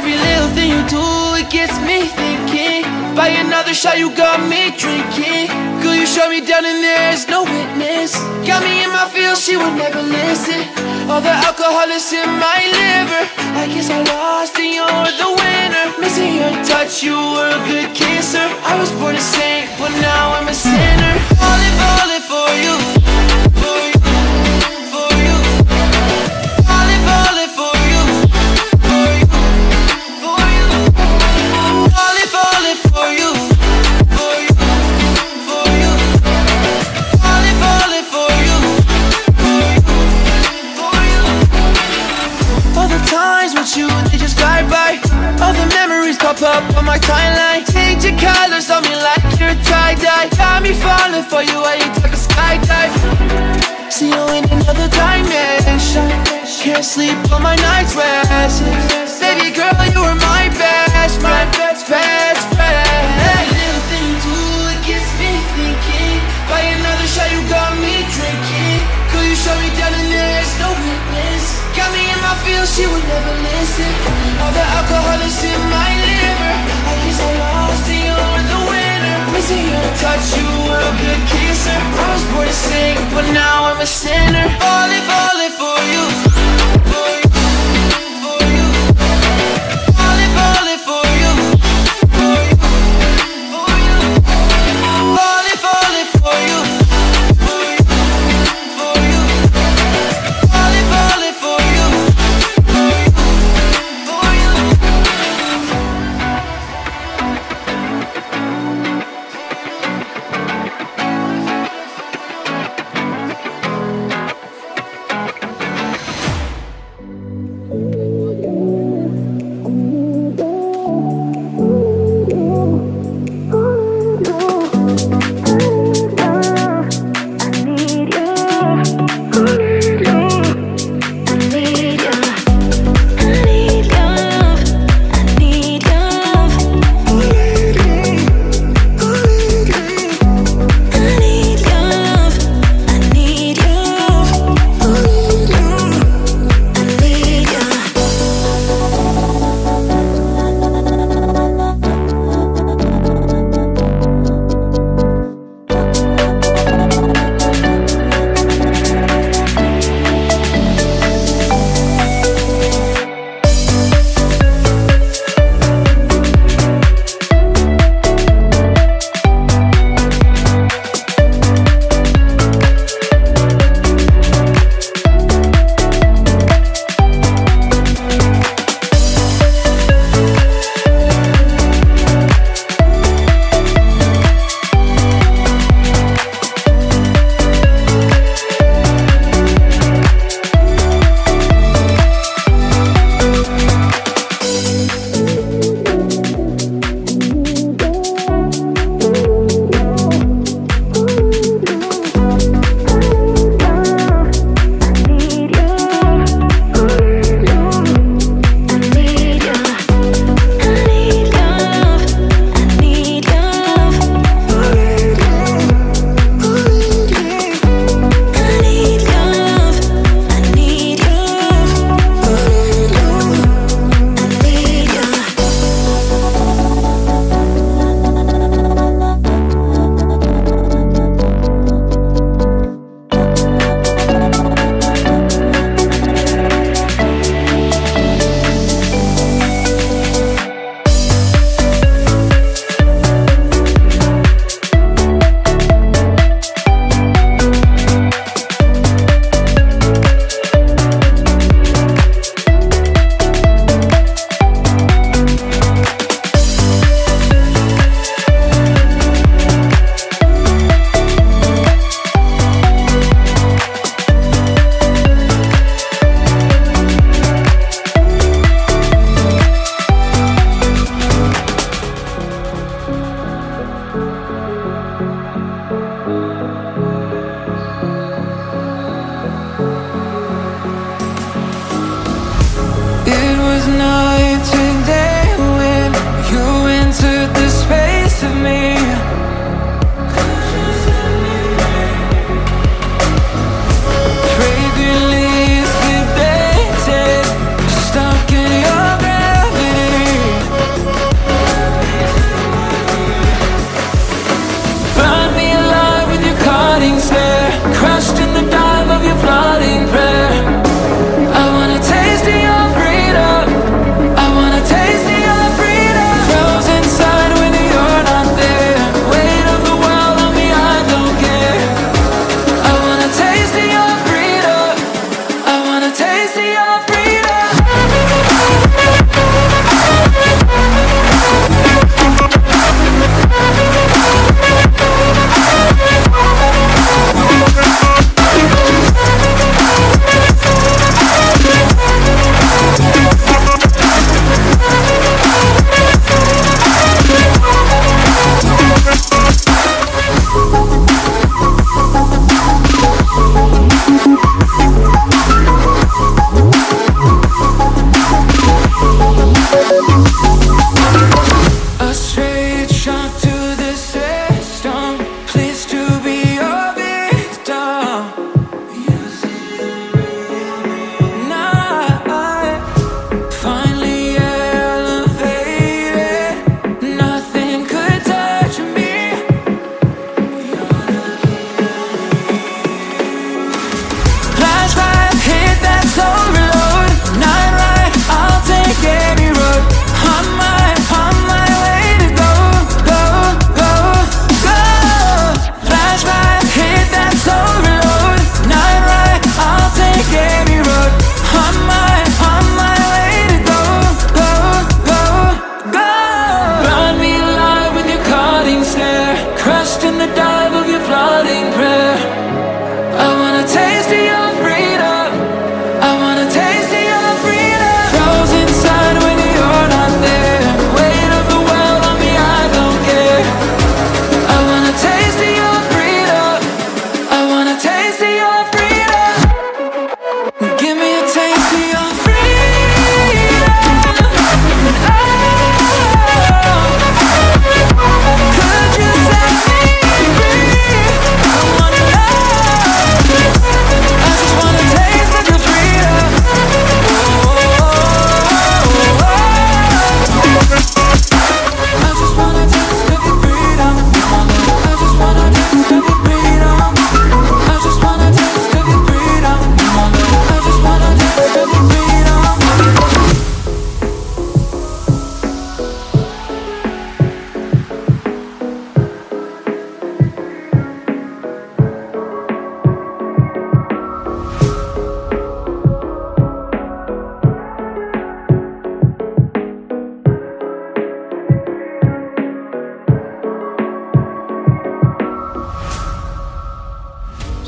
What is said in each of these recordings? Every little thing you do, it gets me thinking. Buy another shot, you got me drinking. Girl, you shut me down and there's no witness. Got me in my feels, she would never listen. All the alcohol is in my liver. I guess I lost and you're the winner. Missing your touch, you were a good kisser. I was born a saint, but now I'm a sinner. Falling for you. Up on my timeline, change your colors on me like you're a tie-dye. Got me falling for you, I ain't talking skydive. See you in another dimension. Can't sleep on my night's rest. Baby girl, you were my best, my best friend. Every little thing you do, it gets me thinking. Buy another shot, you got me drinking. Girl, you shut me down and there's no witness. Got me in my feels, she would never listen. All the alcohol is in my lips. Touch, you were a good kisser. I was born to sing, but now I'm a sinner. Falling for you, for you, for you. Falling for you, for you, for you. Falling for you, for you, for you. Falling for you, for you, for you. Stuck in your gravity. lost in the dive of your flooding prayer. I wanna taste of your freedom, I wanna taste of your freedom. Froze inside when you're not there, weight of the world on me, I don't care. I wanna taste of your freedom, I wanna taste of your freedom. Give me a taste of your freedom.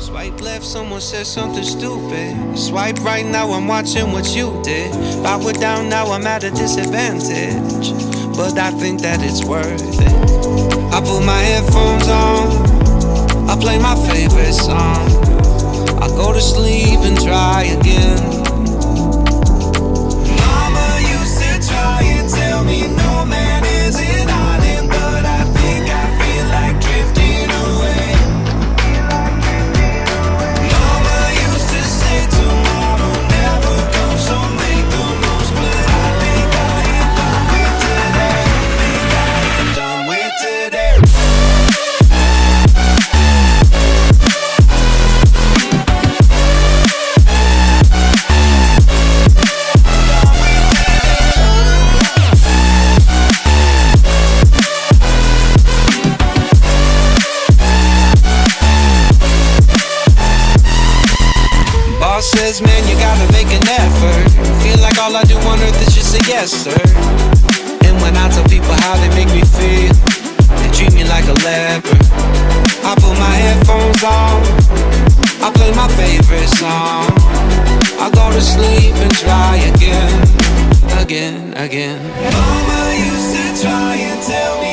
Swipe left, someone said something stupid. Swipe right, now I'm watching what you did. Power down, now I'm at a disadvantage, but I think that it's worth it. I put my headphones on, I play my favorite song, I go to sleep and try again. Says, man, you gotta make an effort. Feel like all I do on earth is just a yes, sir. And when I tell people how they make me feel, they treat me like a leper. I put my headphones on, I play my favorite song, I go to sleep and try again, again, again. Mama used to try and tell me